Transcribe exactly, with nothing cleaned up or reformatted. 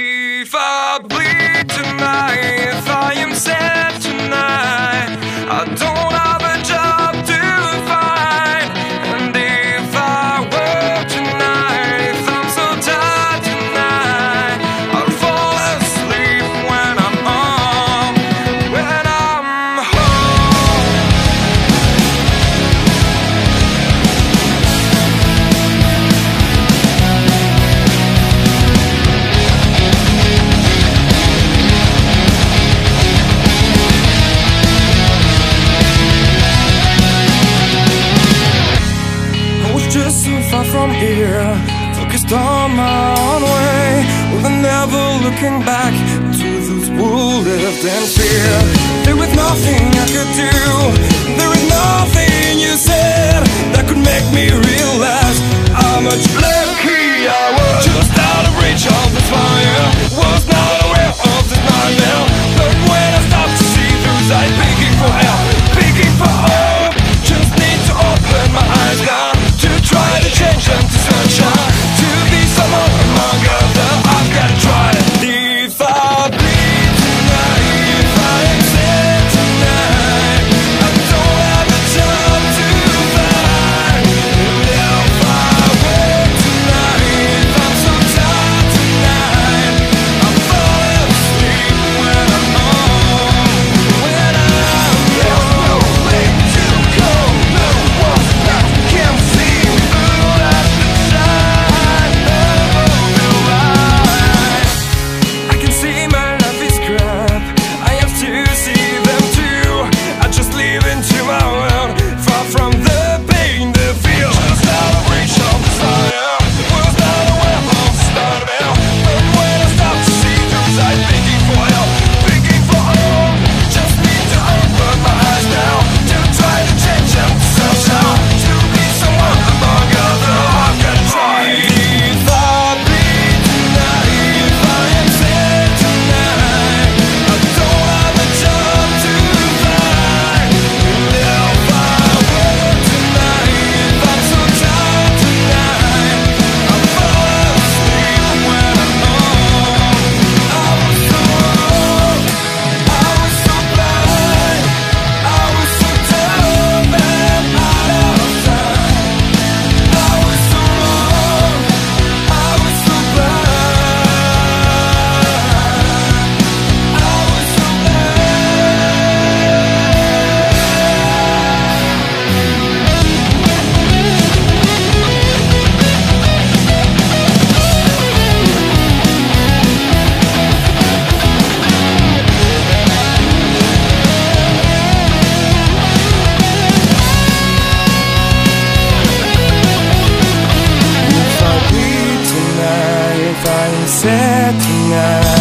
If I bleed tonight, if I am sad tonight, I don't have a job to find. And if I work tonight, if I'm so tired tonight, I'll fall asleep when I'm home, when I'm home. Just so far from here, focused on my own way, with well, never looking back to those who lived in fear. There was nothing I could do, there was nothing you said that could make me realize how much lucky I was. Just out of reach of the fire, was not aware of the nightmare. But when I stopped to see through sight, begging for help, begging for hope, just need to open my eyes now. Try to change them to sunshine, to be someone among others. I've got to try it. If I bleed tonight, if I am sad tonight, I don't have a job to find. If I work tonight, if I'm so tired tonight, I'll fall asleep when I'm home, when I'm home. No way to go, no one that can see. If I am sad tonight.